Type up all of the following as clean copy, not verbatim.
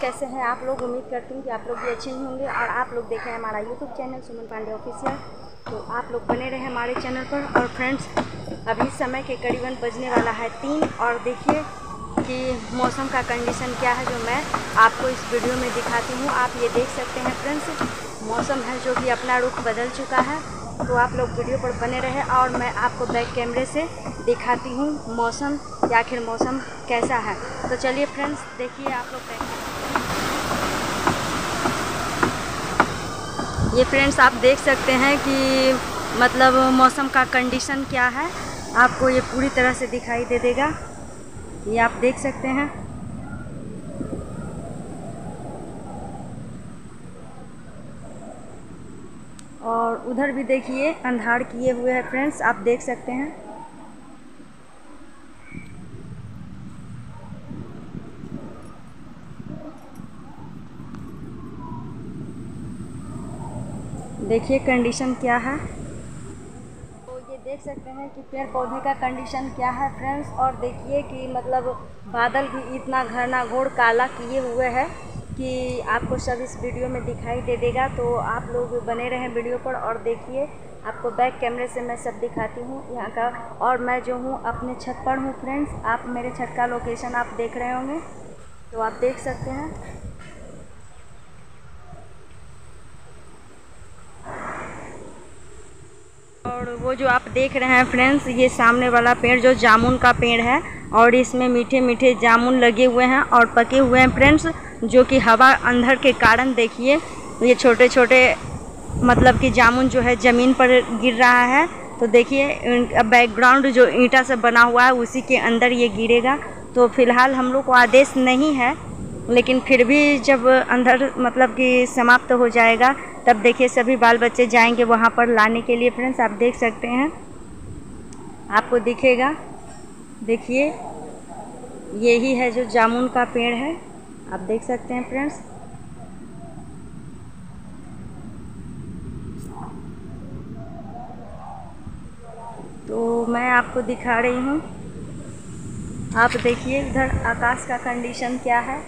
कैसे हैं आप लोग। उम्मीद करती हूँ कि आप लोग भी अच्छे ही होंगे और आप लोग देखें हमारा YouTube channel Suman Pandey official. तो आप लोग बने रहें हमारे चैनल पर। और फ्रेंड्स, अभी समय के करीबन बजने वाला है 3 और देखिए कि मौसम का कंडीशन क्या है जो मैं आपको इस वीडियो में दिखाती हूँ। आप ये देख सकते हैं फ्रेंड्स, मौसम है जो कि अपना रुख बदल चुका है। तो आप लोग वीडियो पर बने रहें और मैं आपको बैक कैमरे से दिखाती हूँ मौसम या आखिर मौसम कैसा है। तो चलिए फ्रेंड्स, देखिए आप लोग बैक कैमरे। ये फ्रेंड्स आप देख सकते हैं कि मतलब मौसम का कंडीशन क्या है, आपको ये पूरी तरह से दिखाई दे देगा। ये आप देख सकते हैं। और उधर भी देखिए अंधार किए हुए हैं फ्रेंड्स, आप देख सकते हैं। देखिए कंडीशन क्या है। तो ये देख सकते हैं कि पेड़ पौधे का कंडीशन क्या है फ्रेंड्स। और देखिए कि मतलब बादल भी इतना घना घोर काला किए हुए है कि आपको सब इस वीडियो में दिखाई दे देगा। तो आप लोग बने रहें वीडियो पर और देखिए आपको बैक कैमरे से मैं सब दिखाती हूँ यहाँ का। और मैं जो हूँ अपने छत पर हूँ फ्रेंड्स, आप मेरे छत का लोकेशन आप देख रहे होंगे। तो आप देख सकते हैं। और वो जो आप देख रहे हैं फ्रेंड्स, ये सामने वाला पेड़ जो जामुन का पेड़ है और इसमें मीठे मीठे जामुन लगे हुए हैं और पके हुए हैं फ्रेंड्स, जो कि हवा अंधर के कारण देखिए ये छोटे छोटे मतलब कि जामुन जो है ज़मीन पर गिर रहा है। तो देखिए बैकग्राउंड जो ईंटा से बना हुआ है उसी के अंदर ये गिरेगा। तो फिलहाल हम लोग को आदेश नहीं है, लेकिन फिर भी जब अंदर मतलब कि समाप्त हो जाएगा तब देखिए सभी बाल बच्चे जाएंगे वहाँ पर लाने के लिए। फ्रेंड्स आप देख सकते हैं, आपको दिखेगा। देखिए यही है जो जामुन का पेड़ है, आप देख सकते हैं फ्रेंड्स। तो मैं आपको दिखा रही हूँ, आप देखिए इधर आकाश का कंडीशन क्या है।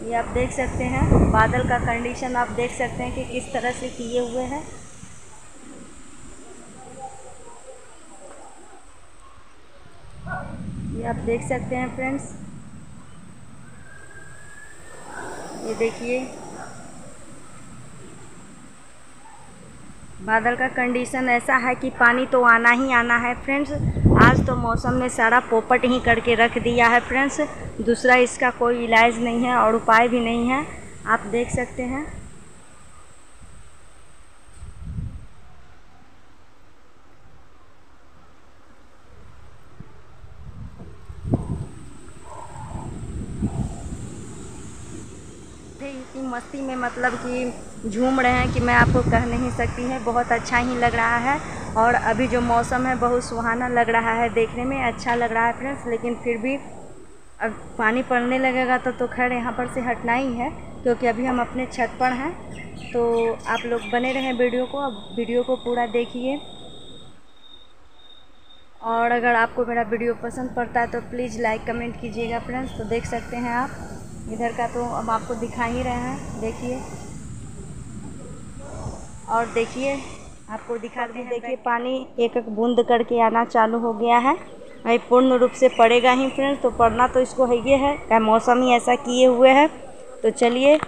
ये आप देख सकते हैं बादल का कंडीशन, आप देख सकते हैं कि किस तरह से किए हुए हैं। ये आप देख सकते हैं फ्रेंड्स। ये देखिए बादल का कंडीशन ऐसा है कि पानी तो आना ही आना है फ्रेंड्स। आज तो मौसम ने सारा पोपट ही करके रख दिया है फ्रेंड्स, दूसरा इसका कोई इलाज नहीं है और उपाय भी नहीं है। आप देख सकते हैं। इतनी मस्ती में मतलब कि झूम रहे हैं कि मैं आपको कह नहीं सकती है। बहुत अच्छा ही लग रहा है और अभी जो मौसम है बहुत सुहाना लग रहा है, देखने में अच्छा लग रहा है फ्रेंड्स। लेकिन फिर भी अब पानी पड़ने लगेगा तो खैर यहाँ पर से हटना ही है, क्योंकि अभी हम अपने छत पर हैं। तो आप लोग बने रहें वीडियो को, अब वीडियो को पूरा देखिए। और अगर आपको मेरा वीडियो पसंद पड़ता है तो प्लीज़ लाइक कमेंट कीजिएगा फ्रेंड्स। तो देख सकते हैं आप इधर का, तो अब आपको दिखा ही रहे हैं। देखिए और देखिए आपको दिखाते हैं। देखिए पानी एक एक बूंद करके आना चालू हो गया है, ये पूर्ण रूप से पड़ेगा ही फ्रेंड्स। तो पड़ना तो इसको है, ये है मौसम ही ऐसा किए हुए है। तो चलिए,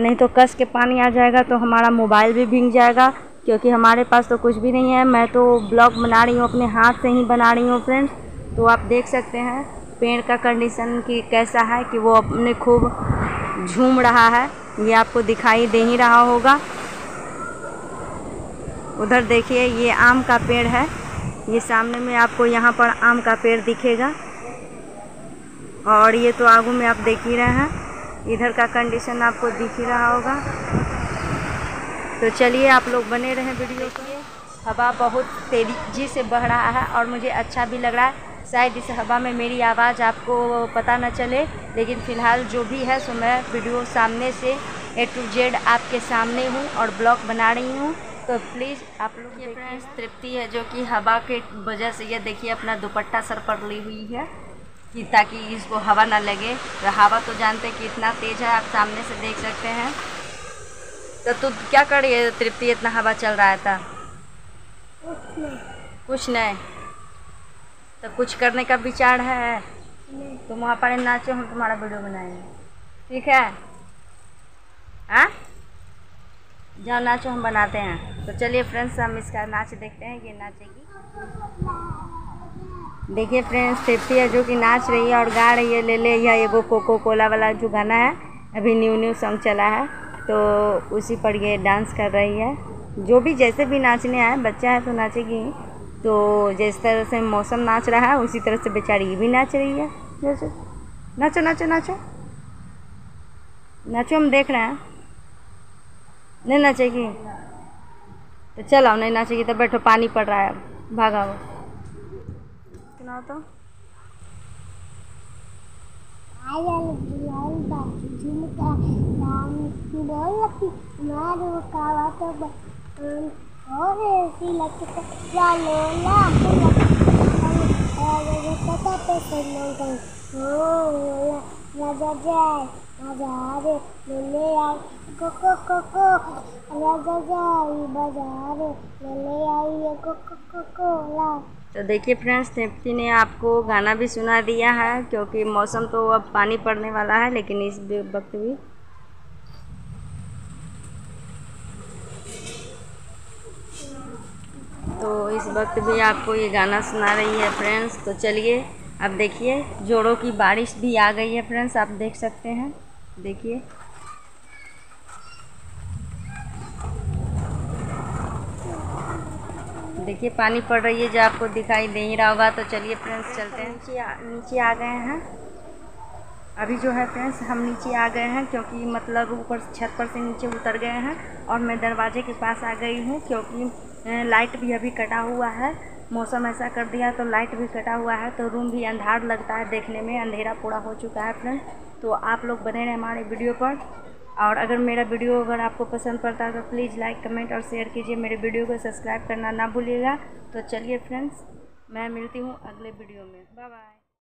नहीं तो कस के पानी आ जाएगा तो हमारा मोबाइल भी भीग जाएगा, क्योंकि हमारे पास तो कुछ भी नहीं है। मैं तो ब्लॉग बना रही हूँ, अपने हाथ से ही बना रही हूँ फ्रेंड्स। तो आप देख सकते हैं पेड़ का कंडीशन कि कैसा है कि वो अपने खूब झूम रहा है। ये आपको दिखाई दे ही रहा होगा। उधर देखिए ये आम का पेड़ है, ये सामने में आपको यहाँ पर आम का पेड़ दिखेगा। और ये तो आगू में आप देख ही रहे हैं, इधर का कंडीशन आपको दिख ही रहा होगा। तो चलिए आप लोग बने रहें वीडियो के लिए। हवा बहुत तेज़ी से बह रहा है और मुझे अच्छा भी लग रहा है। शायद इस हवा में मेरी आवाज़ आपको पता न चले, लेकिन फ़िलहाल जो भी है सो मैं वीडियो सामने से A to Z आपके सामने हूँ और ब्लॉग बना रही हूँ। तो प्लीज़ आप लोग ये फ्रेंड्स तृप्ति है जो कि हवा के वजह से ये देखिए अपना दुपट्टा सर पर ली हुई है। कि ताकि इसको हवा ना लगे। तो हवा तो जानते हैं कि इतना तेज़ है, आप सामने से देख सकते हैं। तो क्या करिए तृप्ति, इतना हवा चल रहा है था कुछ नहीं। तो कुछ करने का विचार है? तुम वहाँ पर नाचो, हम तुम्हारा वीडियो बनाएंगे, ठीक है? हाँ जाओ नाचो, हम बनाते हैं। तो चलिए फ्रेंड्स, हम इसका नाच देखते हैं, ये नाचेगी। देखिए फ्रेंड्स, तृप्ति है जो कि नाच रही है और गा रही है ले ले, यह एगो कोको कोला वाला जो गाना है अभी न्यू सॉन्ग चला है, तो उसी पर ये डांस कर रही है। जो भी जैसे भी नाचने आए, बच्चा है तो नाचेगी। तो जिस तरह से मौसम नाच रहा है उसी तरह से बेचारी ये भी नाच रही है। जैसे नाचो नाचो नाचो नाचो, हम देख रहे हैं। नहीं नाचेगी तो चलो, नहीं नाचेगी तो बैठो, पानी पड़ रहा है, भागाओ। सुनाओ तो और ऐसी लगता लालो लालो लगता पे करना गई हो राजा जाए बाजार ले ले आई कोको कोको राजा जाए बाजार ले ले आई कोको कोको ला। तो देखिए फ्रेंड्स, तृप्ति ने आपको गाना भी सुना दिया है, क्योंकि मौसम तो अब पानी पड़ने वाला है, लेकिन इस वक्त भी आपको ये गाना सुना रही है फ्रेंड्स। तो चलिए अब देखिए, जोड़ों की बारिश भी आ गई है फ्रेंड्स, आप देख सकते हैं। देखिए देखिए पानी पड़ रही है, जो आपको दिखाई दे ही रहा होगा। तो चलिए फ्रेंड्स चलते हैं। नीचे आ गए हैं अभी जो है फ्रेंड्स, हम नीचे आ गए हैं, क्योंकि मतलब ऊपर छत पर से नीचे उतर गए हैं और मैं दरवाजे के पास आ गई हूँ, क्योंकि लाइट भी अभी कटा हुआ है। मौसम ऐसा कर दिया तो लाइट भी कटा हुआ है, तो रूम भी अंधार लगता है देखने में, अंधेरा पूरा हो चुका है फ्रेंड्स। तो आप लोग बने रहें हमारे वीडियो पर, और अगर मेरा वीडियो अगर आपको पसंद पड़ता है तो प्लीज़ लाइक कमेंट और शेयर कीजिए। मेरे वीडियो को सब्सक्राइब करना ना भूलिएगा। तो चलिए फ्रेंड्स, मैं मिलती हूँ अगले वीडियो में। Bye bye.